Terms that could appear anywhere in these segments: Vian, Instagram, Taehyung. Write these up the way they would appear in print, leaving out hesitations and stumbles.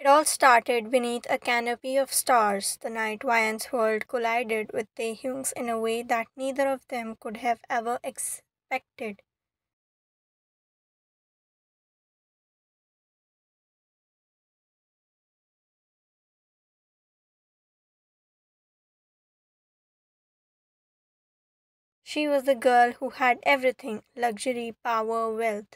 It all started beneath a canopy of stars, the night Vian's world collided with Taehyung's in a way that neither of them could have ever expected. She was the girl who had everything: luxury, power, wealth.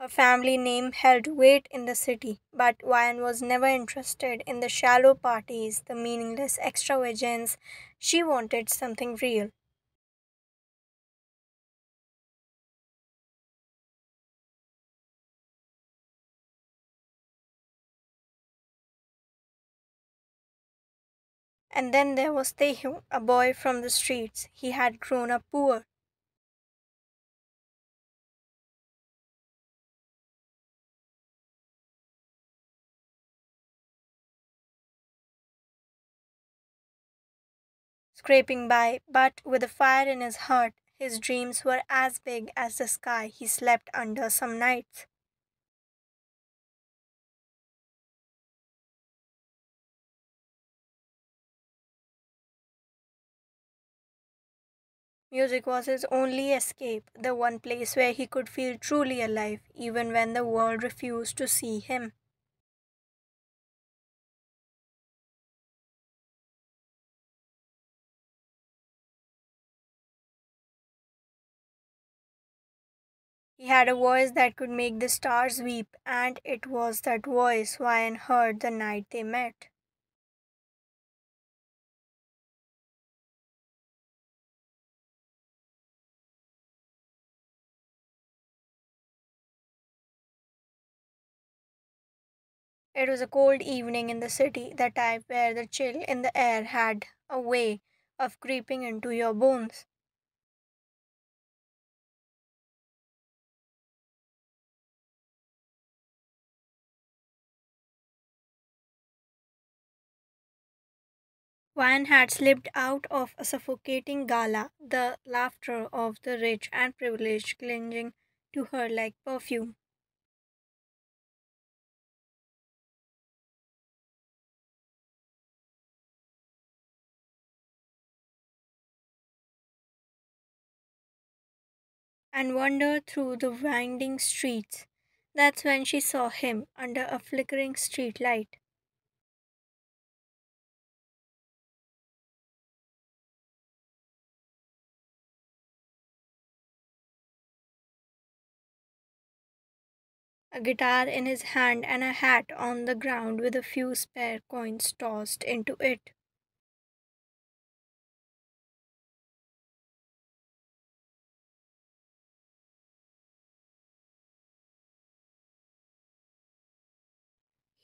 Her family name held weight in the city, but Vian was never interested in the shallow parties, the meaningless extravagance. She wanted something real. And then there was Taehyung, a boy from the streets. He had grown up poor. Scraping by, but with a fire in his heart. His dreams were as big as the sky he slept under some nights. Music was his only escape, the one place where he could feel truly alive, even when the world refused to see him. He had a voice that could make the stars weep, and it was that voice Vian heard the night they met. It was a cold evening in the city, the type where the chill in the air had a way of creeping into your bones. Vian had slipped out of a suffocating gala, the laughter of the rich and privileged clinging to her like perfume. And wandered through the winding streets. That's when she saw him under a flickering street light. A guitar in his hand and a hat on the ground with a few spare coins tossed into it.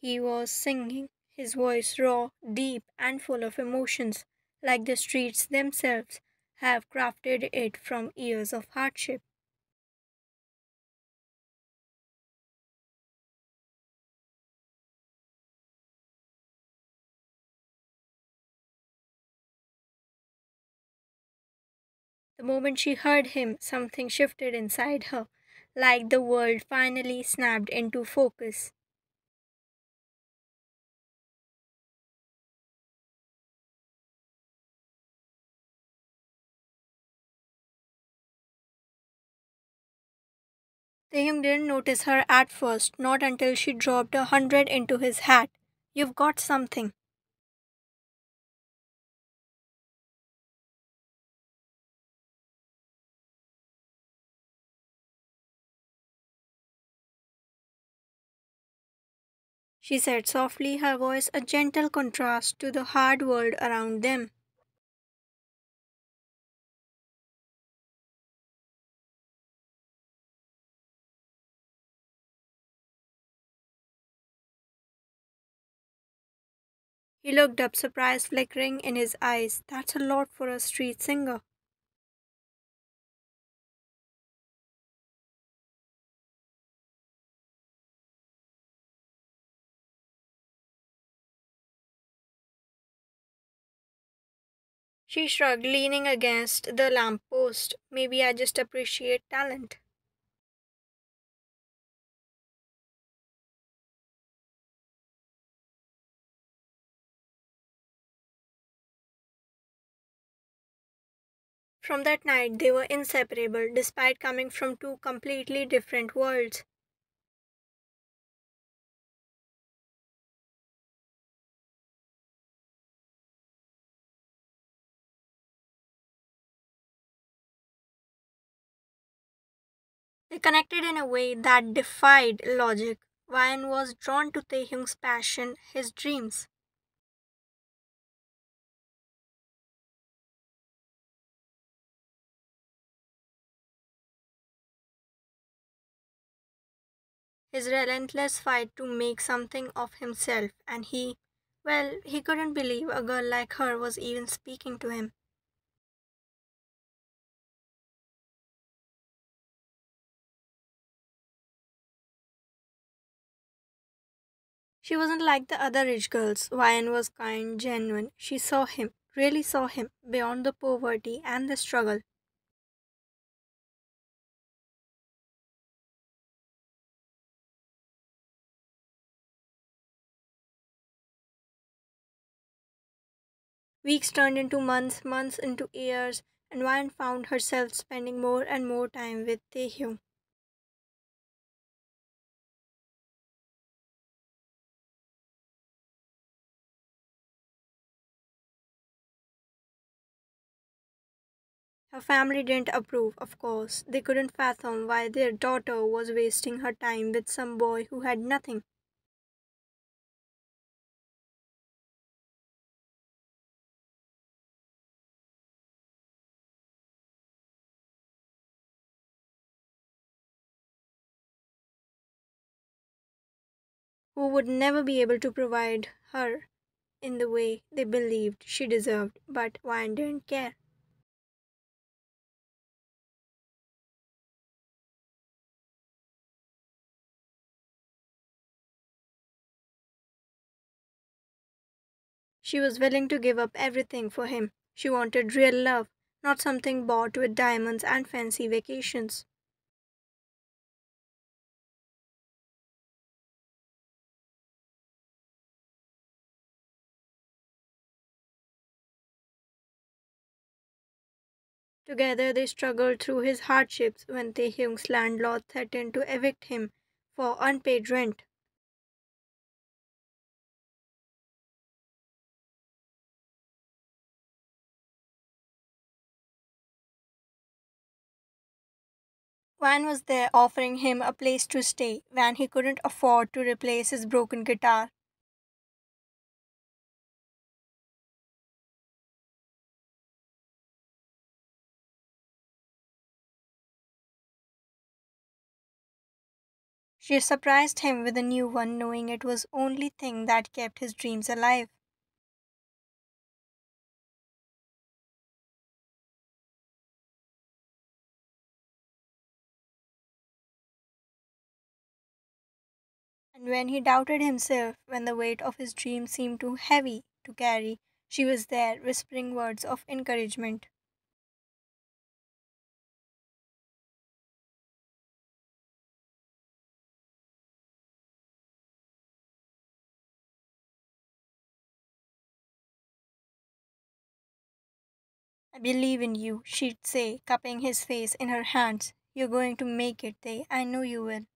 He was singing, his voice raw, deep, and full of emotions, like the streets themselves have crafted it from years of hardship. The moment she heard him, something shifted inside her, like the world finally snapped into focus. Taehyung didn't notice her at first, not until she dropped 100 into his hat. "You've got something." She said softly, her voice a gentle contrast to the hard world around them. He looked up, surprise flickering in his eyes. "That's a lot for a street singer." She shrugged, leaning against the lamppost. Maybe I just appreciate talent. From that night, they were inseparable, despite coming from two completely different worlds. They connected in a way that defied logic. Ryan was drawn to Taehyung's passion, his dreams. His relentless fight to make something of himself, and he couldn't believe a girl like her was even speaking to him. She wasn't like the other rich girls. Ryan was kind, genuine. She saw him, really saw him, beyond the poverty and the struggle. Weeks turned into months, months into years, and Ryan found herself spending more and more time with Taehyung. Her family didn't approve, of course. They couldn't fathom why their daughter was wasting her time with some boy who had nothing. Who would never be able to provide her in the way they believed she deserved, but Ryan didn't care. She was willing to give up everything for him. She wanted real love, not something bought with diamonds and fancy vacations. Together, they struggled through his hardships when Taehyung's landlord threatened to evict him for unpaid rent. Van was there offering him a place to stay when he couldn't afford to replace his broken guitar. She surprised him with a new one, knowing it was the only thing that kept his dreams alive. And when he doubted himself, when the weight of his dreams seemed too heavy to carry, she was there, whispering words of encouragement. "I believe in you," she'd say, cupping his face in her hands. "You're going to make it, Tae. I know you will."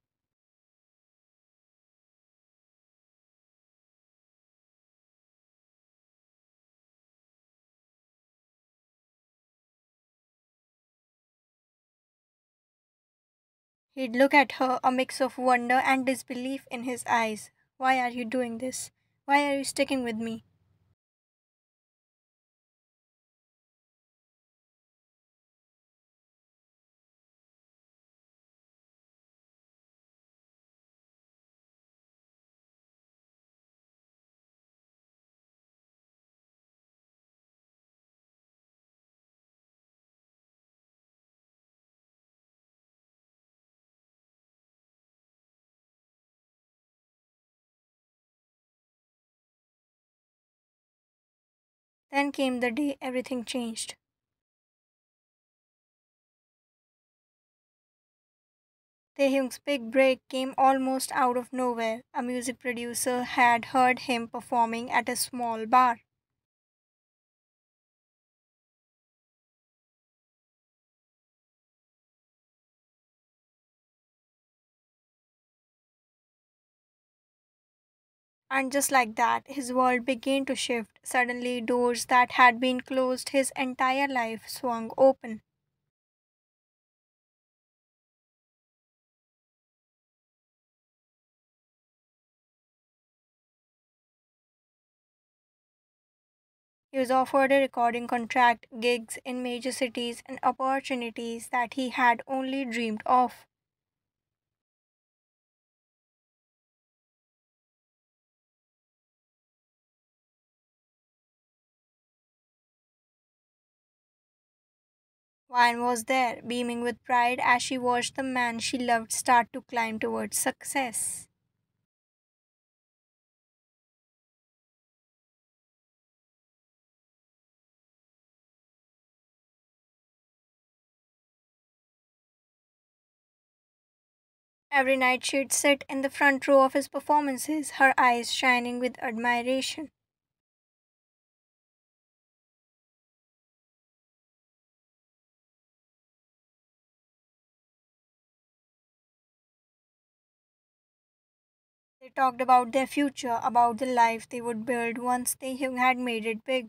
He'd look at her, a mix of wonder and disbelief in his eyes. "Why are you doing this? Why are you sticking with me?" Then came the day everything changed. Taehyung's big break came almost out of nowhere. A music producer had heard him performing at a small bar. And just like that, his world began to shift. Suddenly, doors that had been closed his entire life swung open. He was offered a recording contract, gigs in major cities, and opportunities that he had only dreamed of. Wyan was there, beaming with pride as she watched the man she loved start to climb towards success. Every night she'd sit in the front row of his performances, her eyes shining with admiration. They talked about their future, about the life they would build once Taehyung had made it big.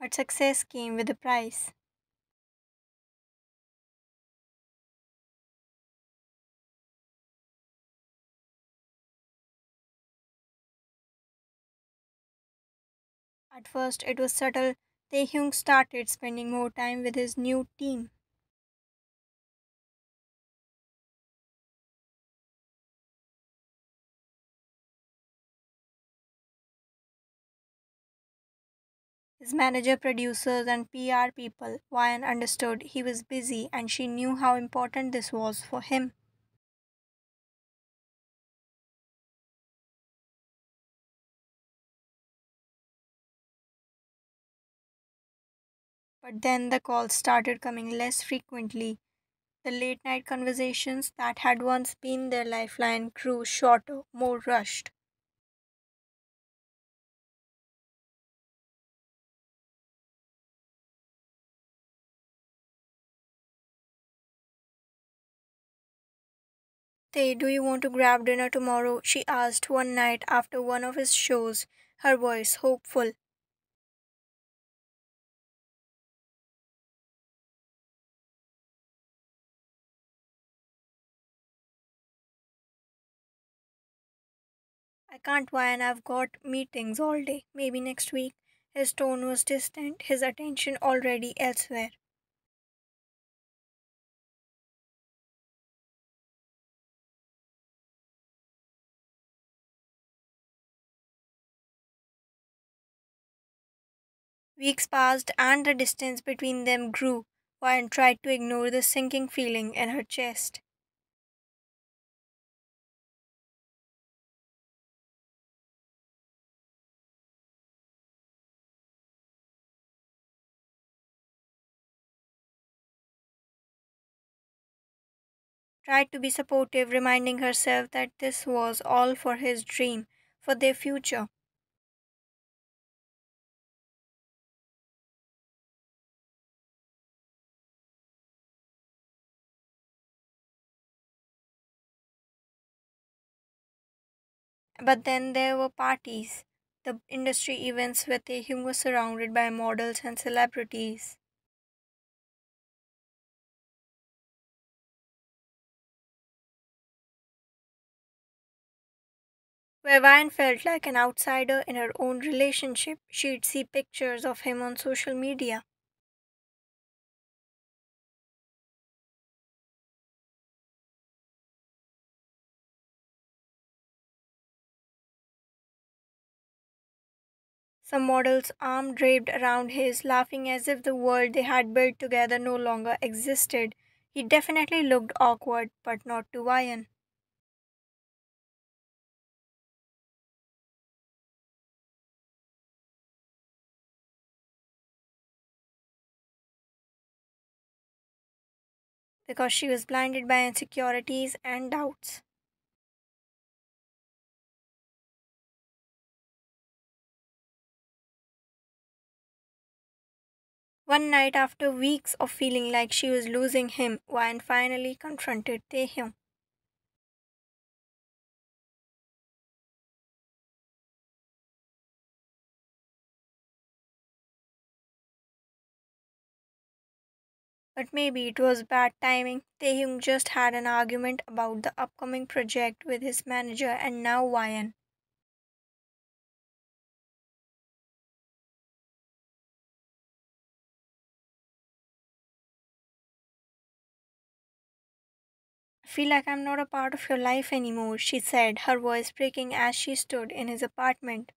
But success came with a price. At first, it was subtle. Taehyung started spending more time with his new team. His manager, producers, and PR people. Wyan understood he was busy, and she knew how important this was for him. But then the calls started coming less frequently. The late-night conversations that had once been their lifeline grew shorter, more rushed. "Tae, do you want to grab dinner tomorrow?" she asked one night after one of his shows, her voice hopeful. "I can't, Wyan. I've got meetings all day. Maybe next week." His tone was distant, his attention already elsewhere. Weeks passed and the distance between them grew. Wyan tried to ignore the sinking feeling in her chest. Tried to be supportive, reminding herself that this was all for his dream, for their future. But then there were parties, the industry events where Taehyung was surrounded by models and celebrities. Where Wyan felt like an outsider in her own relationship, she'd see pictures of him on social media. Some models, arm draped around his, laughing as if the world they had built together no longer existed. He definitely looked awkward, but not to Vian. Because she was blinded by insecurities and doubts. One night, after weeks of feeling like she was losing him, Vian finally confronted Taehyung. But maybe it was bad timing. Taehyung just had an argument about the upcoming project with his manager and now Vian. "I feel like I'm not a part of your life anymore," she said, her voice breaking as she stood in his apartment.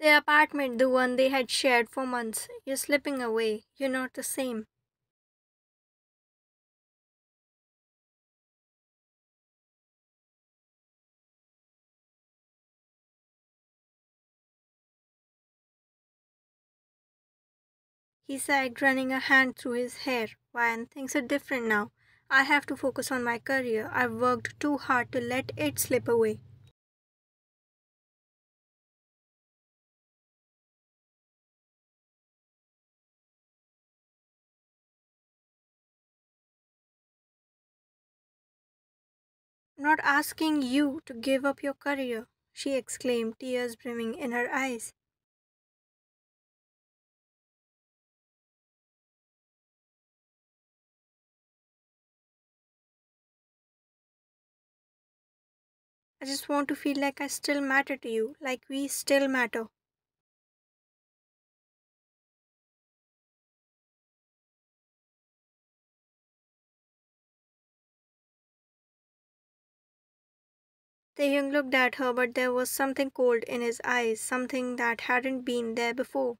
Their apartment, the one they had shared for months. "You're slipping away. You're not the same." He sighed, running a hand through his hair. "Vian, things are different now. I have to focus on my career. I've worked too hard to let it slip away." "I'm not asking you to give up your career," she exclaimed, tears brimming in her eyes. "I just want to feel like I still matter to you, like we still matter." Taehyung looked at her, but there was something cold in his eyes, something that hadn't been there before.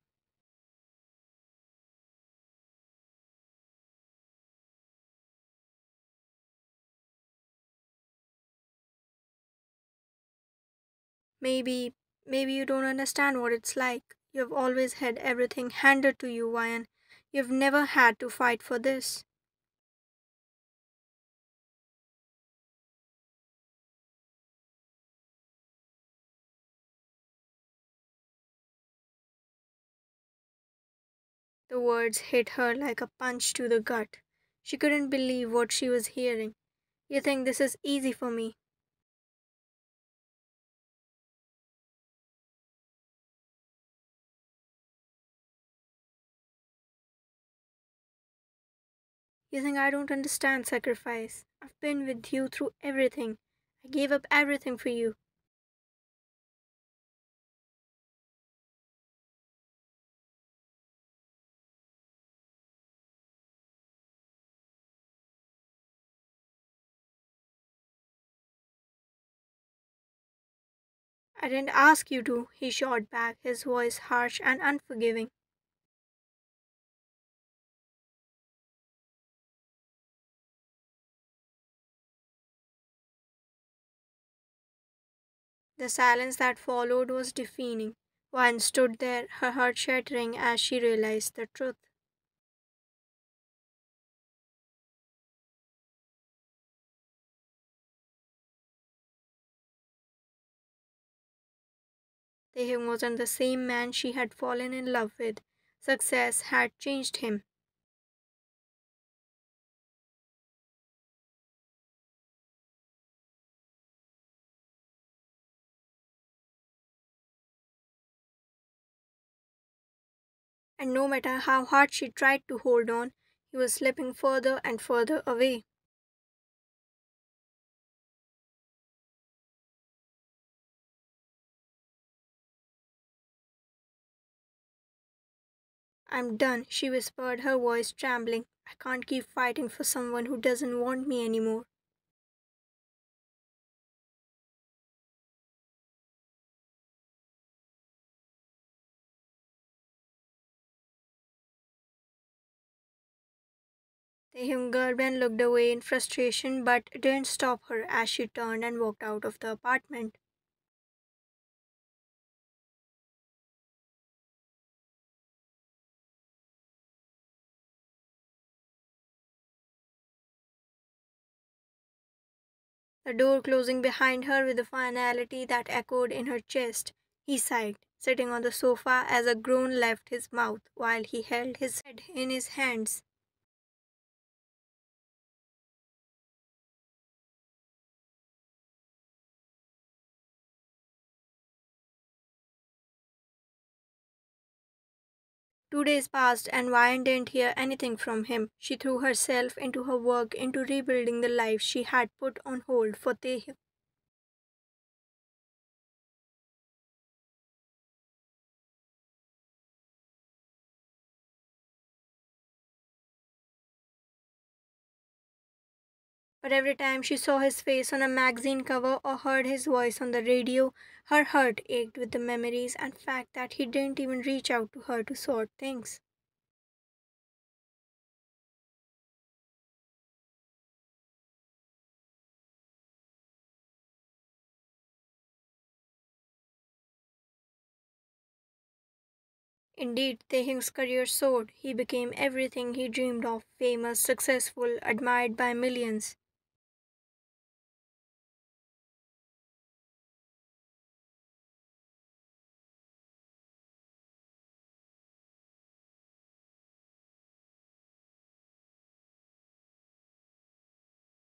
Maybe you don't understand what it's like. You've always had everything handed to you, Vian. You've never had to fight for this." The words hit her like a punch to the gut. She couldn't believe what she was hearing. "You think this is easy for me?" "You think I don't understand sacrifice? I've been with you through everything. I gave up everything for you." "I didn't ask you to," he shot back, his voice harsh and unforgiving. The silence that followed was deafening. Vian stood there, her heart shattering as she realized the truth. Taehyung wasn't the same man she had fallen in love with. Success had changed him. And no matter how hard she tried to hold on, he was slipping further and further away. I'm done, she whispered, her voice trembling. I can't keep fighting for someone who doesn't want me anymore. Taehyung gulped and looked away in frustration, but it didn't stop her as she turned and walked out of the apartment. The door closing behind her with a finality that echoed in her chest. He sighed, sitting on the sofa as a groan left his mouth while he held his head in his hands.2 days passed and Vian didn't hear anything from him. She threw herself into her work, into rebuilding the life she had put on hold for Taehyung. But every time she saw his face on a magazine cover or heard his voice on the radio, her heart ached with the memories and fact that he didn't even reach out to her to sort things. Indeed, Taehyung's career soared. He became everything he dreamed of, famous, successful, admired by millions.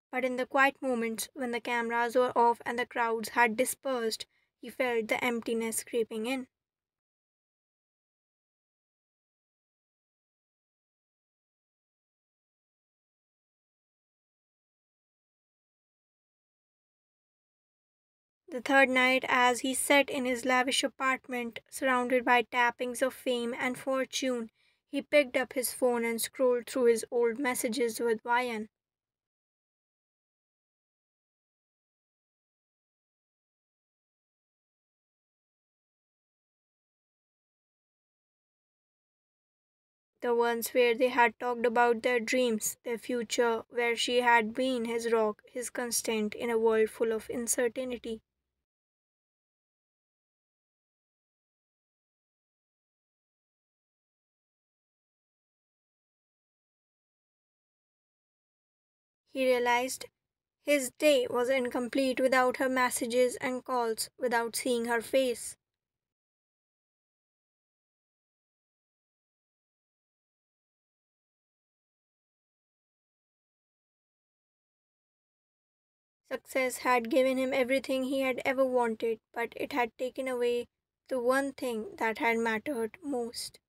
But in the quiet moments, when the cameras were off and the crowds had dispersed, he felt the emptiness creeping in. The third night, as he sat in his lavish apartment, surrounded by trappings of fame and fortune, he picked up his phone and scrolled through his old messages with Vian. The ones where they had talked about their dreams, their future, where she had been his rock, his constant in a world full of uncertainty. He realized his day was incomplete without her messages and calls, without seeing her face. Success had given him everything he had ever wanted, but it had taken away the one thing that had mattered most.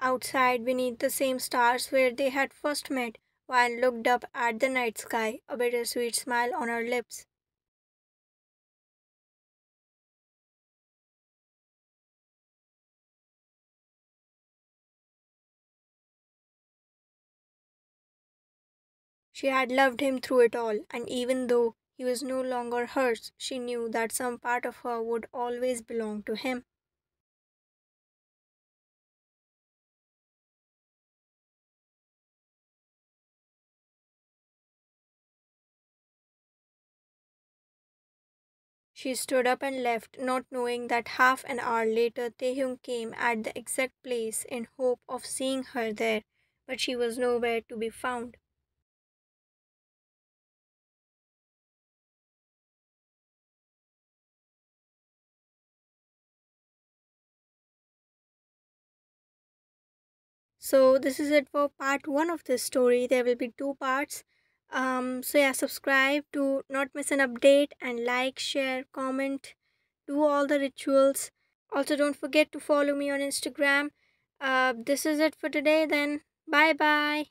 Outside, beneath the same stars where they had first met, Vian looked up at the night sky, a bittersweet smile on her lips. She had loved him through it all, and even though he was no longer hers, she knew that some part of her would always belong to him. She stood up and left, not knowing that half an hour later Taehyung came at the exact place in hope of seeing her there, but she was nowhere to be found. So this is it for part 1 of this story. There will be 2 parts. So yeah, subscribe to not miss an update and like, share, comment, do all the rituals. Also don't forget to follow me on Instagram. This is it for today then. Bye-bye.